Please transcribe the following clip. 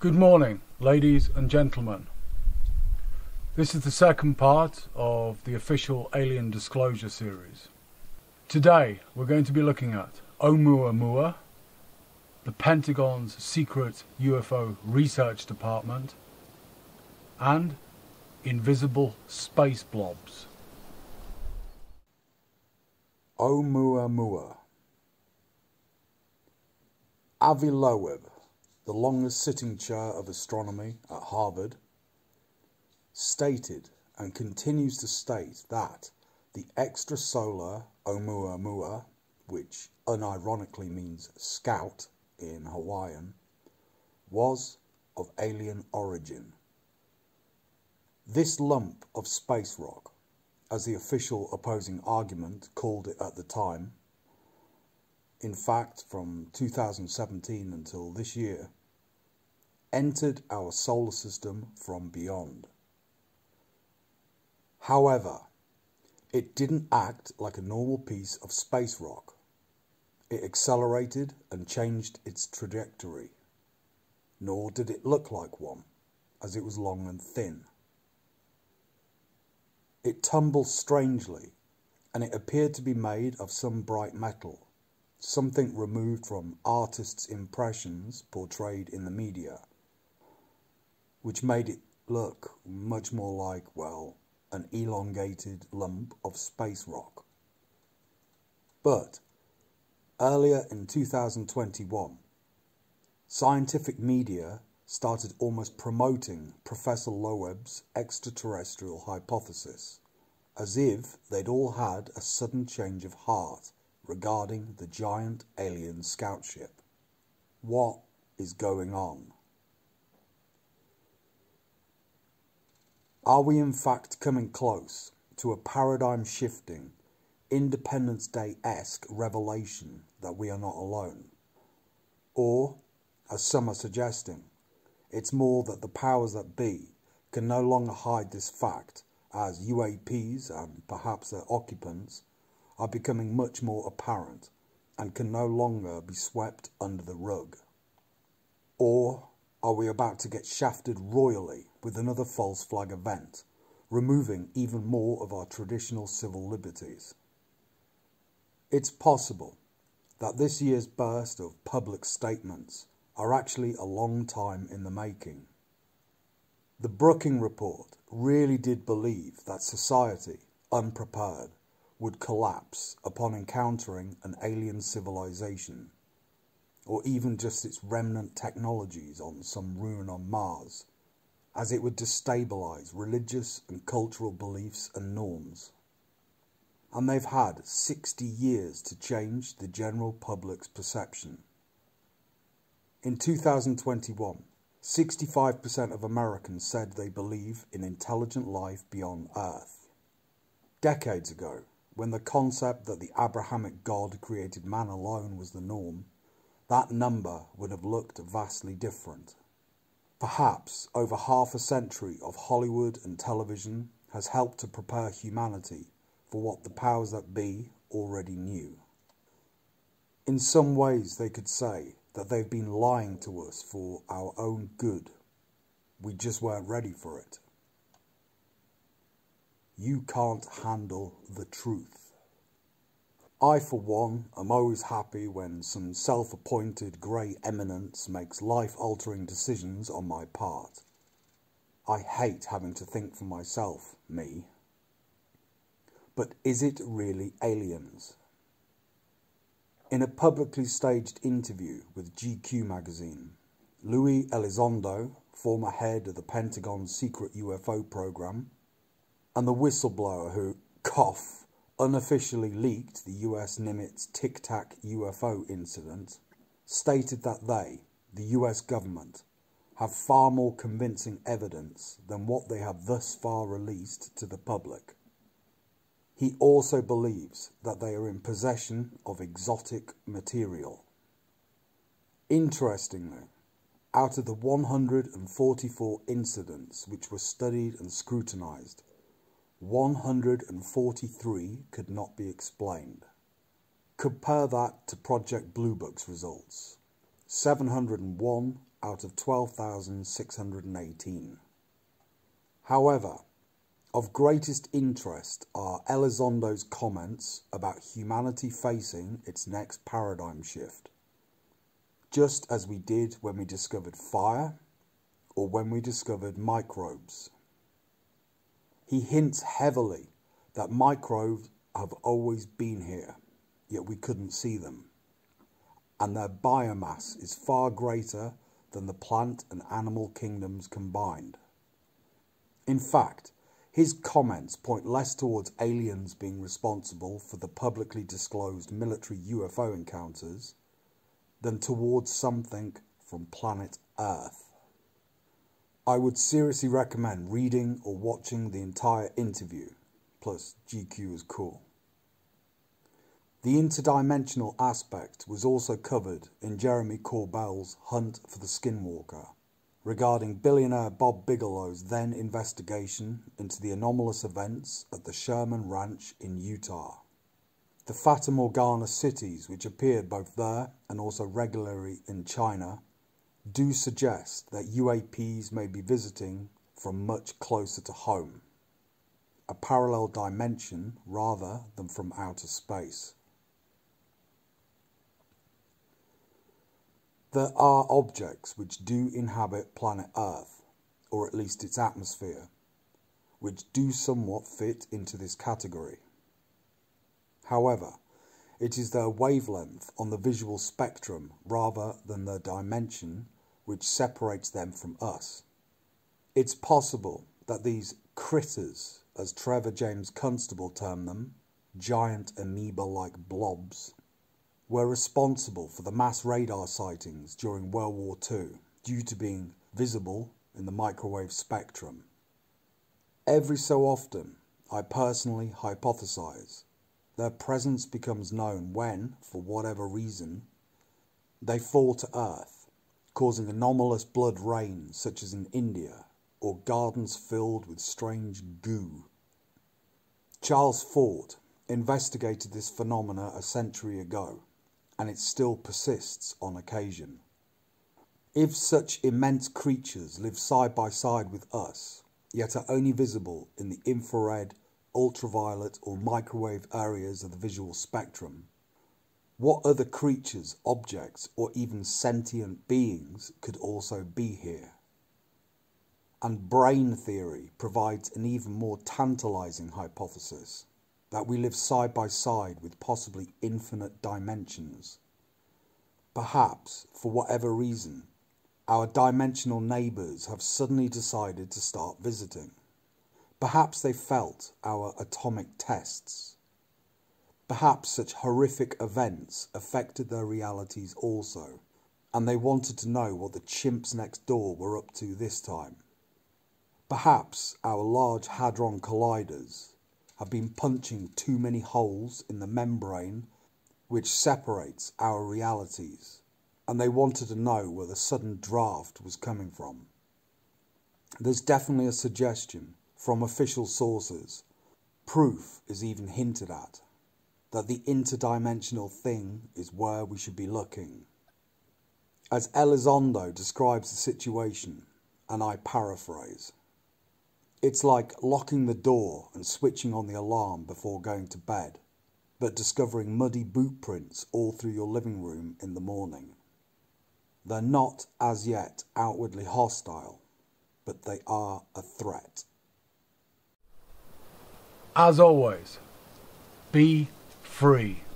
Good morning, ladies and gentlemen. This is the second part of the official Alien Disclosure series. Today we're going to be looking at Oumuamua, the Pentagon's secret UFO research department, and invisible space blobs. Oumuamua. Avi Loeb, the longest sitting chair of astronomy at Harvard, stated and continues to state that the extrasolar Oumuamua, which unironically means scout in Hawaiian, was of alien origin. This lump of space rock, as the official opposing argument called it at the time, in fact from 2017 until this year, entered our solar system from beyond. However, it didn't act like a normal piece of space rock. It accelerated and changed its trajectory, nor did it look like one, as it was long and thin. It tumbled strangely, and it appeared to be made of some bright metal, something removed from artists' impressions portrayed in the media, which made it look much more like, well, an elongated lump of space rock. But earlier in 2021, scientific media started almost promoting Professor Loeb's extraterrestrial hypothesis, as if they'd all had a sudden change of heart regarding the giant alien scout ship. What is going on? Are we in fact coming close to a paradigm-shifting, Independence Day-esque revelation that we are not alone? Or, as some are suggesting, it's more that the powers that be can no longer hide this fact, as UAPs and perhaps their occupants are becoming much more apparent and can no longer be swept under the rug? Or are we about to get shafted royally with another false flag event, removing even more of our traditional civil liberties? It's possible that this year's burst of public statements are actually a long time in the making. The Brookings Report really did believe that society, unprepared, would collapse upon encountering an alien civilization, or even just its remnant technologies on some ruin on Mars, as it would destabilize religious and cultural beliefs and norms. And they've had 60 years to change the general public's perception. In 2021, 65% of Americans said they believe in intelligent life beyond Earth. Decades ago, when the concept that the Abrahamic God created man alone was the norm, that number would have looked vastly different. Perhaps over half a century of Hollywood and television has helped to prepare humanity for what the powers that be already knew. In some ways they could say that they've been lying to us for our own good. We just weren't ready for it. You can't handle the truth. I, for one, am always happy when some self-appointed grey eminence makes life-altering decisions on my part. I hate having to think for myself, me. But is it really aliens? In a publicly staged interview with GQ magazine, Luis Elizondo, former head of the Pentagon's secret UFO program, and the whistleblower who, cough, unofficially leaked the US Nimitz Tic Tac UFO incident, stated that they, the US government, have far more convincing evidence than what they have thus far released to the public. He also believes that they are in possession of exotic material. Interestingly, out of the 144 incidents which were studied and scrutinized, 143 could not be explained. Compare that to Project Blue Book's results. 701 out of 12,618. However, of greatest interest are Elizondo's comments about humanity facing its next paradigm shift, just as we did when we discovered fire or when we discovered microbes. He hints heavily that microbes have always been here, yet we couldn't see them, and their biomass is far greater than the plant and animal kingdoms combined. In fact, his comments point less towards aliens being responsible for the publicly disclosed military UFO encounters than towards something from planet Earth. I would seriously recommend reading or watching the entire interview, plus GQ is cool. The interdimensional aspect was also covered in Jeremy Corbell's Hunt for the Skinwalker, regarding billionaire Bob Bigelow's then investigation into the anomalous events at the Sherman Ranch in Utah. The Fata Morgana cities, which appeared both there and also regularly in China, do suggest that UAPs may be visiting from much closer to home, a parallel dimension rather than from outer space. There are objects which do inhabit planet Earth, or at least its atmosphere, which do somewhat fit into this category. However, it is their wavelength on the visual spectrum rather than their dimension which separates them from us. It's possible that these critters, as Trevor James Constable termed them, giant amoeba-like blobs, were responsible for the mass radar sightings during World War II due to being visible in the microwave spectrum. Every so often, I personally hypothesize, their presence becomes known when, for whatever reason, they fall to Earth, causing anomalous blood rains such as in India, or gardens filled with strange goo. Charles Fort investigated this phenomena a century ago, and it still persists on occasion. If such immense creatures live side by side with us, yet are only visible in the infrared, ultraviolet or microwave areas of the visual spectrum, what other creatures, objects or even sentient beings could also be here? And brain theory provides an even more tantalizing hypothesis, that we live side by side with possibly infinite dimensions. Perhaps, for whatever reason, our dimensional neighbours have suddenly decided to start visiting. Perhaps they felt our atomic tests. Perhaps such horrific events affected their realities also, and they wanted to know what the chimps next door were up to this time. Perhaps our Large Hadron Colliders have been punching too many holes in the membrane which separates our realities, and they wanted to know where the sudden draft was coming from. There's definitely a suggestion from official sources, proof is even hinted at, that the interdimensional thing is where we should be looking. As Elizondo describes the situation, and I paraphrase, it's like locking the door and switching on the alarm before going to bed, but discovering muddy boot prints all through your living room in the morning. They're not as yet outwardly hostile, but they are a threat. As always, be free.